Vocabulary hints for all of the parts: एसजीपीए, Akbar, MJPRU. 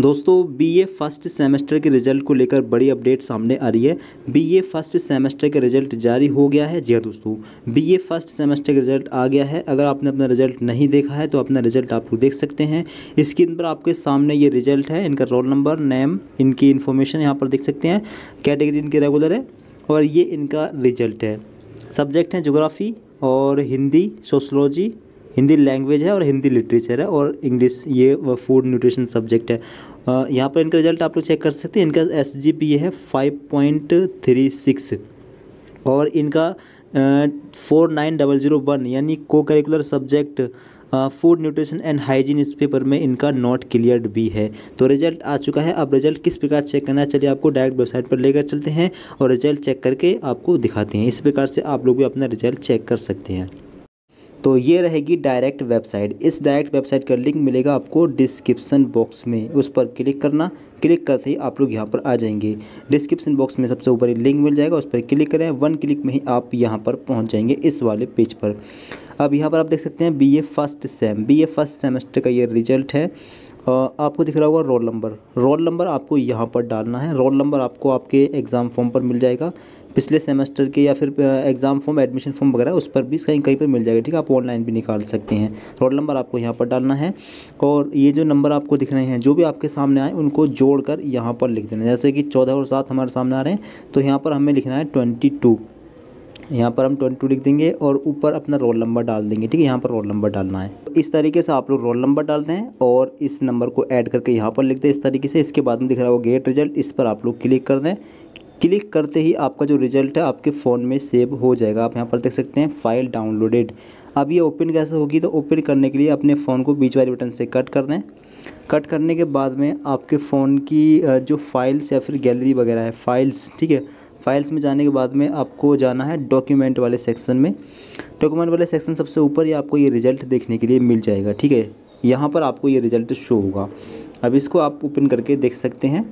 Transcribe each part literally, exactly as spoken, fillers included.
दोस्तों BA first semester के result को लेकर बड़ी अपडेट सामने आ रही है। बीए फर्स्ट सेमेस्टर का रिजल्ट जारी हो गया है। जी हाँ दोस्तों, बीए फर्स्ट सेमेस्टर का रिजल्ट आ गया है। अगर आपने अपना रिजल्ट नहीं देखा है तो अपना रिजल्ट आप लोग देख सकते हैं। स्क्रीन पर आपके सामने ये रिजल्ट है। इनका रोल नंबर, नेम, इनकी इन्फॉर्मेशन यहाँ पर देख सकते हैं। कैटेगरी इनके रेगुलर है और ये इनका रिजल्ट है। सब्जेक्ट हैं ज्योग्राफी और हिंदी, सोशलॉजी, हिंदी लैंग्वेज है और हिंदी लिटरेचर है और इंग्लिश, ये फूड न्यूट्रिशन सब्जेक्ट है। यहाँ पर इनका रिजल्ट आप लोग चेक कर सकते हैं। इनका एसजीपीए है फाइव पॉइंट थ्री सिक्स और इनका four nine double zero one यानी cocurricular subject food nutrition and hygiene, इस पेपर में इनका नॉट क्लियर्ड भी है। तो रिजल्ट आ चुका है। अब रिजल्ट किस प्रकार चेक करना है, चलिए आपको डायरेक्ट वेबसाइट पर लेकर चलते हैं और रिजल्ट चेक करके आपको दिखाते हैं। इस प्रकार से आप लोग भी अपना रिजल्ट चेक कर सकते हैं। तो ये रहेगी डायरेक्ट वेबसाइट। इस डायरेक्ट वेबसाइट का लिंक मिलेगा आपको डिस्क्रिप्शन बॉक्स में, उस पर क्लिक करना। क्लिक करते ही आप लोग यहाँ पर आ जाएंगे। डिस्क्रिप्शन बॉक्स में सबसे ऊपर लिंक मिल जाएगा, उस पर क्लिक करें। वन क्लिक में ही आप यहाँ पर पहुँच जाएंगे इस वाले पेज पर। अब यहाँ पर आप देख सकते हैं BA first sem, BA first semester का ये रिजल्ट है। आपको दिख रहा होगा रोल नंबर, रोल नंबर आपको यहाँ पर डालना है। रोल नंबर आपको आपके एग्ज़ाम फॉर्म पर मिल जाएगा, पिछले सेमेस्टर के या फिर एग्ज़ाम फॉर्म, एडमिशन फॉर्म वगैरह उस पर भी कहीं कहीं पर मिल जाएगा। ठीक है, आप ऑनलाइन भी निकाल सकते हैं। रोल नंबर आपको यहाँ पर डालना है और ये जो नंबर आपको दिख रहे हैं, जो भी आपके सामने आए उनको जोड़ कर यहाँ पर लिख देना है। जैसे कि चौदह और सात हमारे सामने आ रहे हैं तो यहाँ पर हमें लिखना है ट्वेंटी टू। यहाँ पर हम बाईस लिख देंगे और ऊपर अपना रोल नंबर डाल देंगे। ठीक है, यहाँ पर रोल नंबर डालना है। इस तरीके से आप लोग रोल नंबर डालते हैं और इस नंबर को ऐड करके यहाँ पर लिखते हैं इस तरीके से। इसके बाद में दिख रहा होगा गेट रिजल्ट, इस पर आप लोग क्लिक कर दें। क्लिक करते ही आपका जो रिजल्ट है आपके फ़ोन में सेव हो जाएगा। आप यहाँ पर देख सकते हैं फाइल डाउनलोडेड। अब ये ओपन कैसे होगी, तो ओपन करने के लिए अपने फ़ोन को बीच वाले बटन से कट कर दें। कट करने के बाद में आपके फ़ोन की जो फाइल्स या फिर गैलरी वगैरह है, फाइल्स, ठीक है, फाइल्स में जाने के बाद में आपको जाना है डॉक्यूमेंट वाले सेक्शन में। डॉक्यूमेंट वाले सेक्शन सबसे ऊपर ये आपको ये रिज़ल्ट देखने के लिए मिल जाएगा। ठीक है, यहाँ पर आपको ये रिज़ल्ट शो होगा। अब इसको आप ओपन करके देख सकते हैं।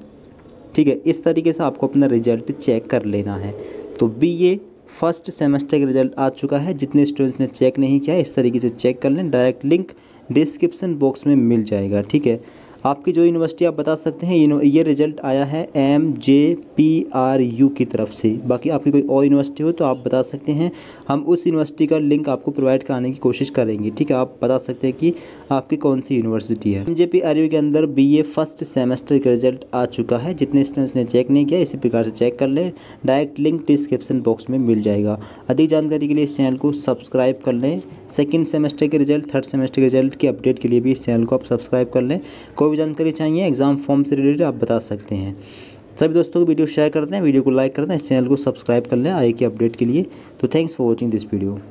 ठीक है, इस तरीके से आपको अपना रिज़ल्ट चेक कर लेना है। तो बीए फर्स्ट सेमेस्टर का रिज़ल्ट आ चुका है। जितने स्टूडेंट्स ने चेक नहीं किया इस तरीके से चेक कर लें। डायरेक्ट लिंक डिस्क्रिप्शन बॉक्स में मिल जाएगा। ठीक है, आपकी जो यूनिवर्सिटी आप बता सकते हैं, ये रिज़ल्ट आया है M J P R U की तरफ से। बाकी आपकी कोई और यूनिवर्सिटी हो तो आप बता सकते हैं, हम उस यूनिवर्सिटी का लिंक आपको प्रोवाइड कराने की कोशिश करेंगे। ठीक है, आप बता सकते हैं कि आपकी कौन सी यूनिवर्सिटी है। M J P R U के अंदर बीए फर्स्ट सेमेस्टर का रिज़ल्ट आ चुका है। जितने स्टूडेंट्स ने चेक नहीं किया इसी प्रकार से चेक कर लें। डायरेक्ट लिंक डिस्क्रिप्शन बॉक्स में मिल जाएगा। अधिक जानकारी के लिए इस चैनल को सब्सक्राइब कर लें। सेकेंड सेमेस्टर के रिजल्ट, थर्ड सेमेस्टर के रिजल्ट की अपडेट के लिए भी इस चैनल को आप सब्सक्राइब कर लें। कोई भी जानकारी चाहिए एग्जाम फॉर्म से रिलेटेड आप बता सकते हैं। सभी दोस्तों को वीडियो शेयर करते हैं, वीडियो को लाइक करते हैं, इस चैनल को सब्सक्राइब कर लें आई की अपडेट के लिए। तो thanks for watching this video.